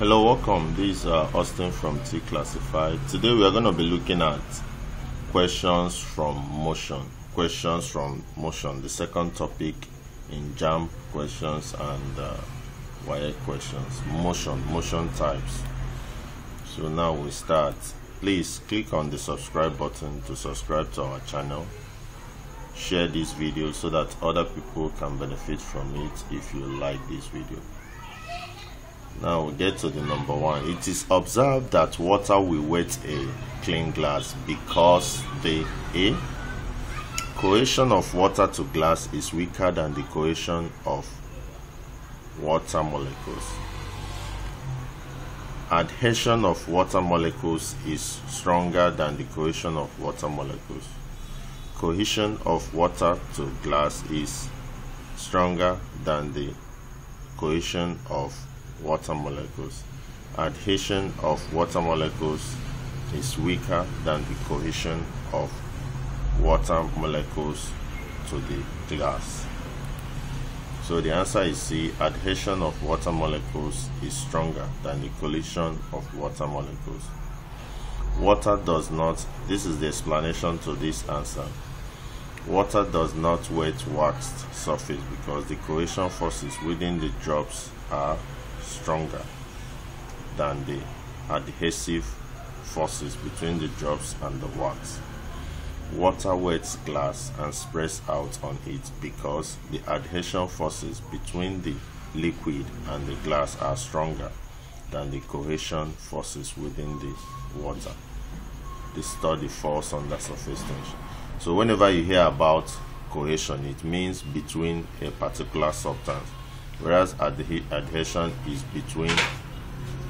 Hello, welcome. This is Austin from T-Classified. Today we are going to be looking at questions from motion. Questions from motion, the second topic in JAMB questions and wire questions. Motion types. So now we start. Please click on the subscribe button to subscribe to our channel. Share this video so that other people can benefit from it if you like this video. Now we get to the number one. It is observed that water will wet a clean glass because the A. Cohesion of water to glass is weaker than the cohesion of water molecules. Adhesion of water molecules is stronger than the cohesion of water molecules. Cohesion of water to glass is stronger than the cohesion of water molecules. Adhesion of water molecules is weaker than the cohesion of water molecules to the glass. So the answer is C. Adhesion of water molecules is stronger than the cohesion of water molecules. Water does not, this is the explanation to this answer. Water does not wet waxed surface because the cohesion forces within the drops are stronger than the adhesive forces between the drops and the wax. Water wets glass and spreads out on it because the adhesion forces between the liquid and the glass are stronger than the cohesion forces within the water. The study falls under surface tension. So whenever you hear about cohesion, it means between a particular substance, whereas adhesion is between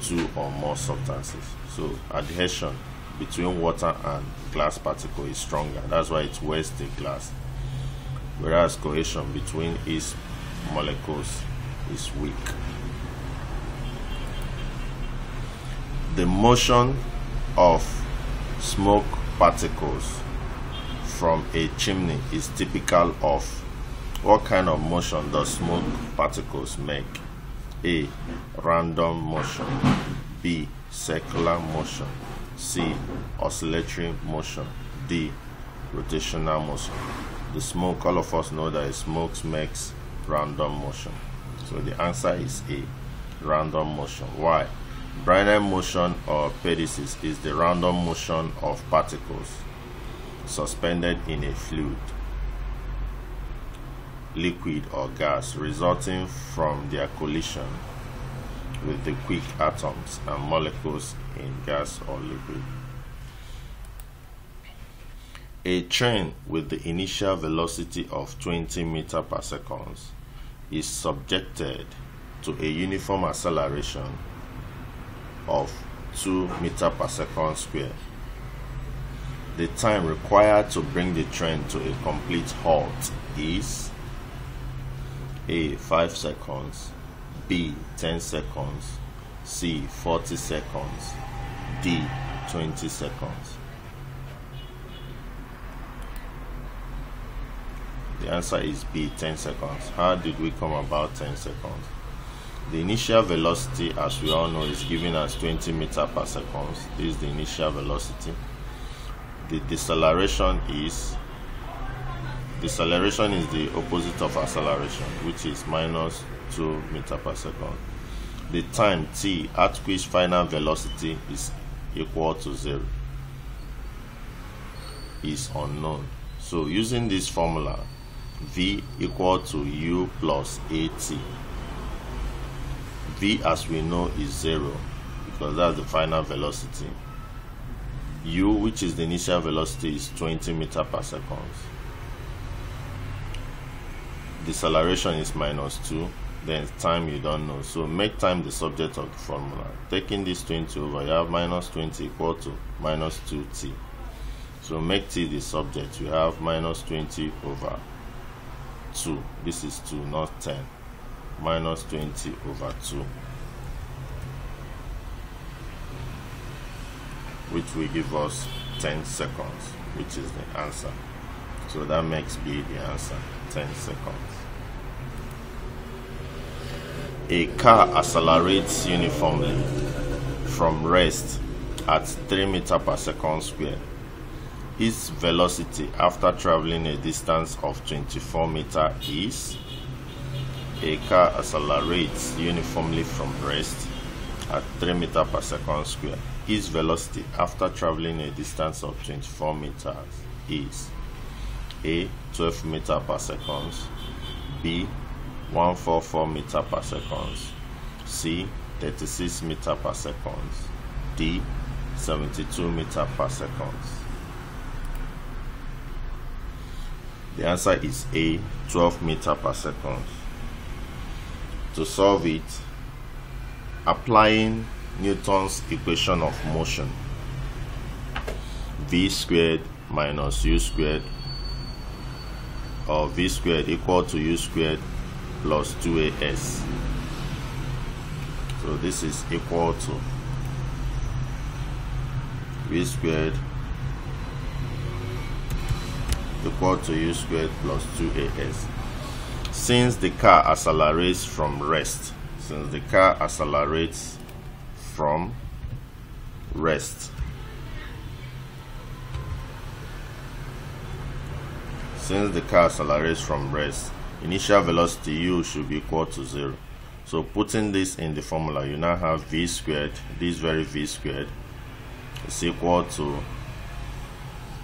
two or more substances. So adhesion between water and glass particle is stronger. That's why it wets the glass. Whereas cohesion between its molecules is weak. The motion of smoke particles from a chimney is typical of what kind of motion does smoke particles make? A. Random motion. B. Circular motion. C. Oscillatory motion. D. Rotational motion. The smoke, all of us know that smoke makes random motion. So the answer is A. Random motion. Why? Brownian motion or pedesis is the random motion of particles suspended in a fluid, liquid or gas, resulting from their collision with the quick atoms and molecules in gas or liquid. A train with the initial velocity of 20 meters per second is subjected to a uniform acceleration of 2 meters per second squared. The time required to bring the train to a complete halt is A. 5 seconds, B. 10 seconds, C. 40 seconds, D. 20 seconds. The answer is B. 10 seconds. How did we come about 10 seconds? The initial velocity, as we all know, is given as 20 meters per second. This is the initial velocity. The deceleration is the opposite of acceleration, which is minus 2 meters per second. The time t at which final velocity is equal to 0 is unknown. So using this formula, v equal to u plus at. V, as we know, is 0 because that's the final velocity. U, which is the initial velocity, is 20 meters per second. Deceleration is minus 2, then time you don't know. So make time the subject of the formula. Taking this 20 over, you have minus 20 equal to minus 2t. So make t the subject, you have minus 20 over 2. This is 2, not 10. Minus 20 over 2. Which will give us 10 seconds, which is the answer. So that makes B the answer, 10 seconds. a car accelerates uniformly from rest at 3 meters per second square. Its velocity after traveling a distance of 24 meters is: a car accelerates uniformly from rest at 3 meters per second square. Its velocity after traveling a distance of 24 meters is: A. 12 meters per second, B. 144 meters per second, C. 36 meters per second, D. 72 meters per second. The answer is A, 12 meters per second. To solve it, applying Newton's equation of motion, v squared minus u squared, or v squared equal to u squared plus 2as. So this is equal to v squared equal to u squared plus 2as. Since the car accelerates from rest, initial velocity u should be equal to 0. So putting this in the formula, you now have v squared, this very v squared is equal to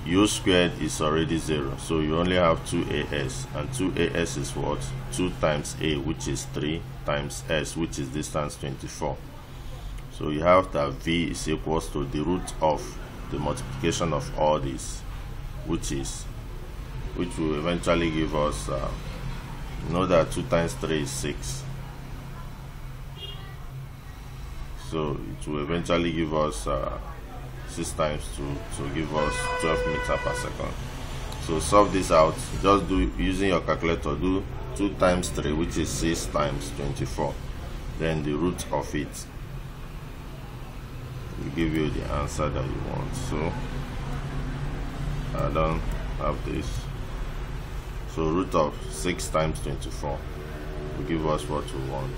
u squared is already 0, so you only have 2as, and 2as is what? 2 times a, which is 3, times s, which is distance 24. So you have that v is equals to the root of the multiplication of all these, which will eventually give us, you know that 2 times 3 is 6, so it will eventually give us 6 times 2 to give us 12 meters per second. So solve this out, just do using your calculator, do 2 times 3, which is 6 times 24, then the root of it will give you the answer that you want. So I don't have this, so root of 6 times 24 will give us what we want.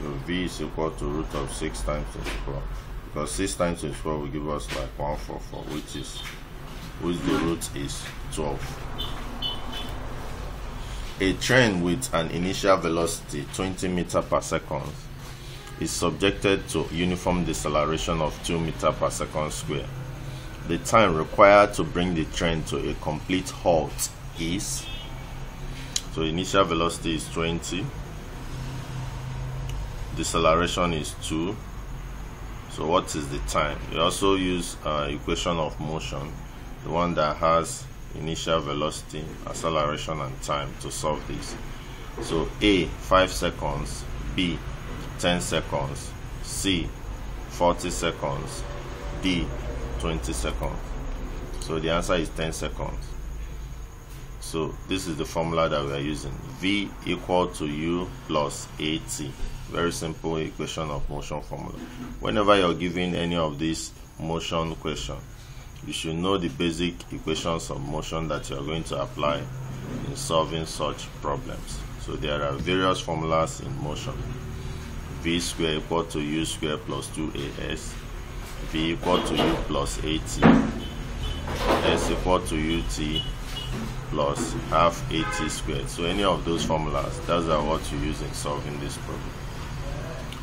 So v is equal to root of 6 times 24, because 6 times 24 will give us like 144, which the root is 12. A train with an initial velocity 20 meters per second is subjected to uniform deceleration of 2 meters per second square. The time required to bring the train to a complete halt is, so initial velocity is 20, deceleration is 2, so what is the time? You also use equation of motion, the one that has initial velocity, acceleration and time, to solve this. So A, 5 seconds, B, 10 seconds, C, 40 seconds, D, 20 seconds. So the answer is 10 seconds. So this is the formula that we are using, V equal to U plus AT. Very simple equation of motion formula. Whenever you're given any of these motion question, you should know the basic equations of motion that you're going to apply in solving such problems. So there are various formulas in motion. V square equal to u square plus 2as, v equal to u plus at, s equal to ut plus half at squared. So any of those formulas, those are what you use in solving this problem.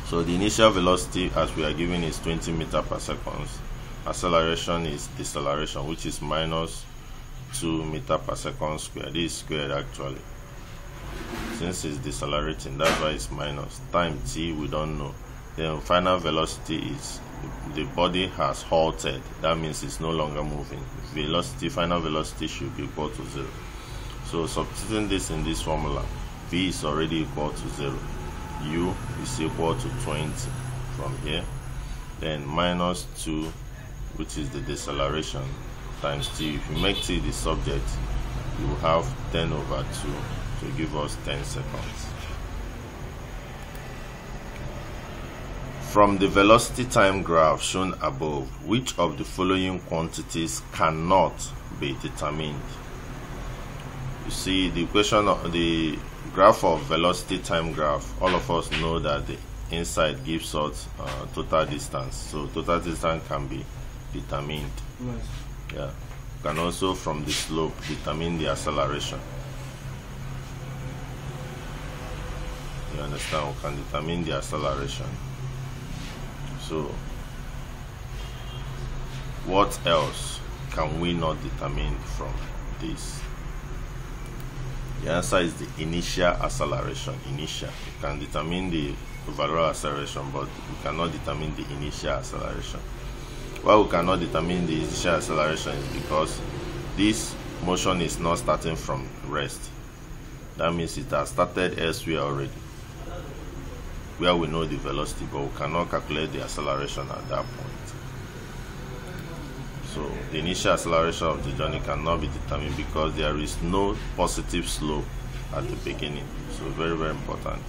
So the initial velocity as we are given is 20 meters per second. Acceleration is deceleration, which is minus 2 meters per second squared. This is squared actually. Since it's decelerating, that's why it's minus. Time t, we don't know. Then final velocity is, the body has halted. That means it's no longer moving. Velocity, final velocity should be equal to 0. So substituting this in this formula, v is already equal to 0. U is equal to 20 from here. Then minus 2, which is the deceleration, times t. If you make t the subject, you will have 10 over 2 to give us 10 seconds. From the velocity time graph shown above, which of the following quantities cannot be determined? You see the equation of the graph of velocity time graph, all of us know that the inside gives us total distance, so total distance can be determined. Yes. Yeah. Can also from the slope determine the acceleration. You understand, we can determine the acceleration. So what else can we not determine from this? The answer is the initial acceleration. Initial, you can determine the overall acceleration, but we cannot determine the initial acceleration. Why we cannot determine the initial acceleration is because this motion is not starting from rest. That means it has started elsewhere already, where we know the velocity, but we cannot calculate the acceleration at that point. So the initial acceleration of the journey cannot be determined because there is no positive slope at the beginning. So very, very important.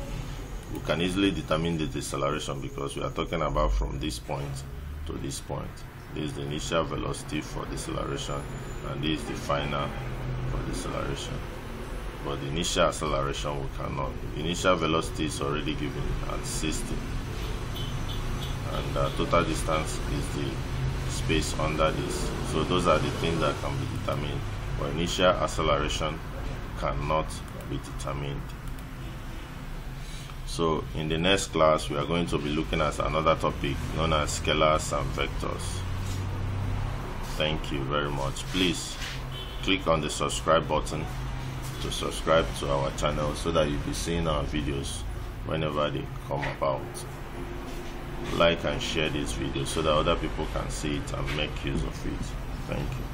We can easily determine the deceleration because we are talking about from this point to this point. This is the initial velocity for deceleration, and this is the final for deceleration. But the initial acceleration we cannot. The initial velocity is already given at 60, and the total distance is the space under this. So those are the things that can be determined, but initial acceleration cannot be determined. So in the next class we are going to be looking at another topic known as scalars and vectors. Thank you very much. Please click on the subscribe button to subscribe to our channel so that you'll be seeing our videos whenever they come about. Like and share this video so that other people can see it and make use of it. Thank you.